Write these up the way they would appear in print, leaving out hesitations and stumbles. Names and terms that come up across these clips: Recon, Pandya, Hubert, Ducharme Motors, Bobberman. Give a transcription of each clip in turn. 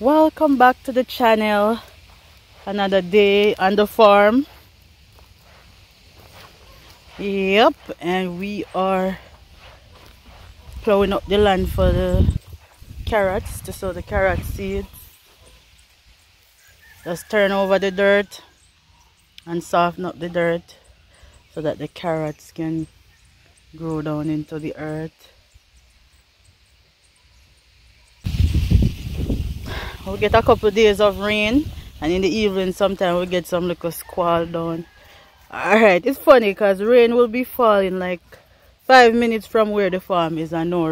Welcome back to the channel. Another day on the farm. Yep, and we are plowing up the land for the carrots, to sow the carrot seeds. Just turn over the dirt and soften up the dirt so that the carrots can grow down into the earth. We'll get a couple of days of rain, and in the evening sometimes we'll get some little squall down. Alright, it's funny because rain will be falling like 5 minutes from where the farm is, and no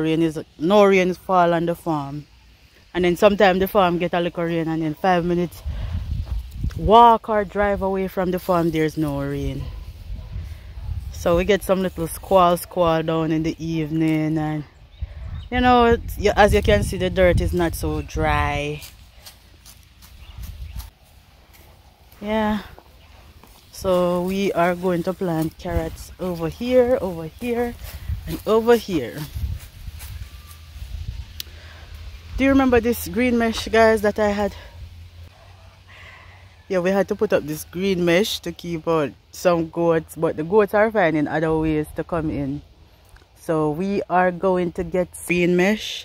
rain fall on the farm. And then sometimes the farm get a little rain, and then 5 minutes walk or drive away from the farm there's no rain. So we get some little squall down in the evening, and you know, as you can see, the dirt is not so dry. Yeah, so we are going to plant carrots over here, and over here. Do you remember this green mesh, guys, that I had? Yeah, we had to put up this green mesh to keep out some goats, but the goats are finding other ways to come in. So we are going to get green mesh,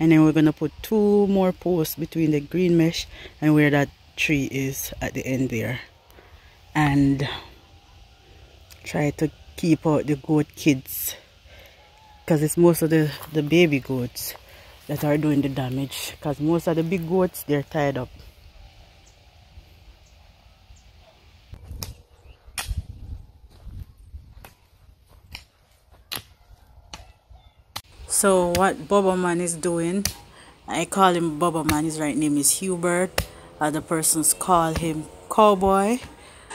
and then we're going to put two more posts between the green mesh and where that tree is at the end there, and try to keep out the goat kids, because it's most of the baby goats that are doing the damage, because most of the big goats, they're tied up. So what Bobberman is doing, I call him Bobberman, his right name is Hubert, other persons call him Cowboy.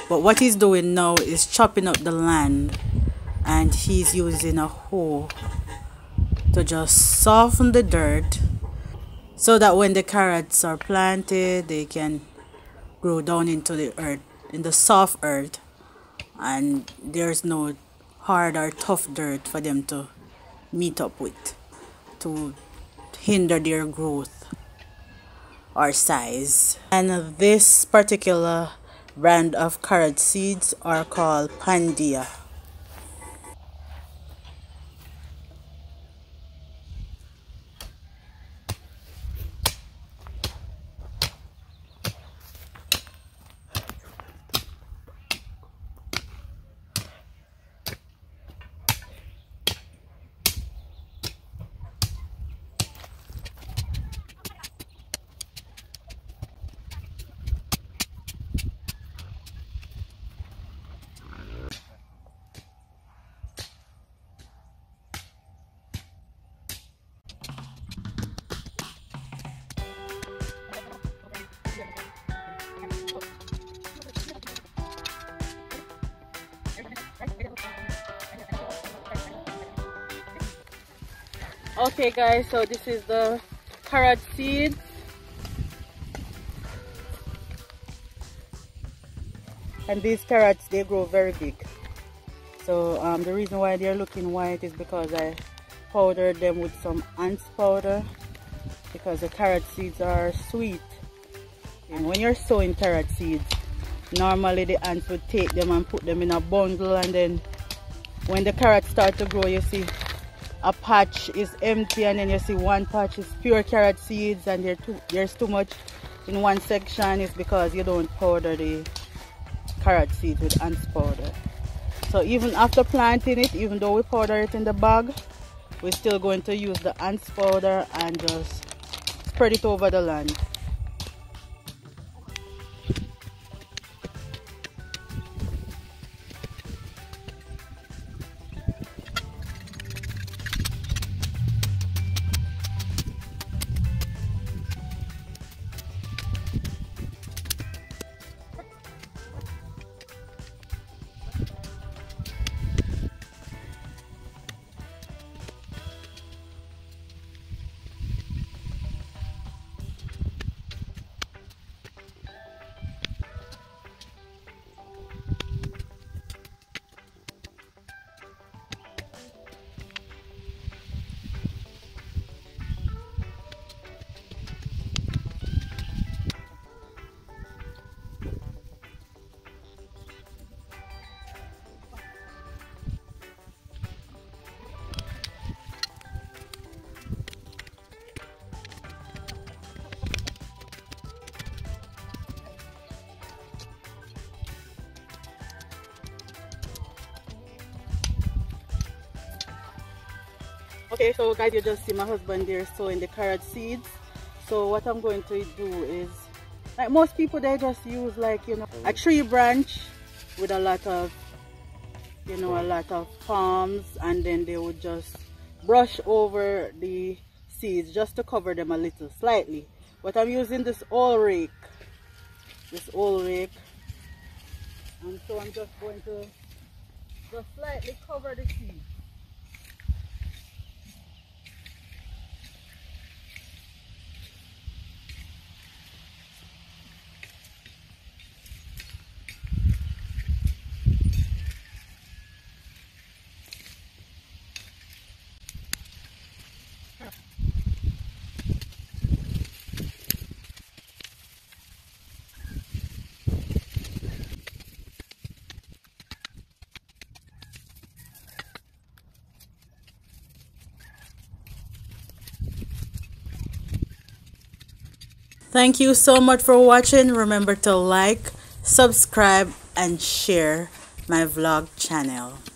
But what he's doing now is chopping up the land, and he's using a hoe to just soften the dirt so that when the carrots are planted, they can grow down into the earth, in the soft earth, and there's no hard or tough dirt for them to meet up with to hinder their growth or size. And this particular brand of carrot seeds are called Pandya. Okay guys, so this is the carrot seeds. And these carrots, they grow very big. So the reason why they're looking white is because I powdered them with some ants powder, because the carrot seeds are sweet. And when you're sowing carrot seeds, normally the ants would take them and put them in a bundle, and then when the carrots start to grow, you see a patch is empty, and then you see one patch is pure carrot seeds, and there's too much in one section. It's because you don't powder the carrot seeds with ants powder. So even after planting it, even though we powder it in the bag, we're still going to use the ants powder and just spread it over the land. Okay, so guys, you just see my husband there sowing the carrot seeds. So what I'm going to do is, like most people, they just use like, you know, a tree branch with a lot of, you know, a lot of palms, and then they would just brush over the seeds just to cover them a little, slightly. But I'm using this oil rake, and so I'm just going to just slightly cover the seeds. Thank you so much for watching. Remember to like, subscribe, and share my vlog channel.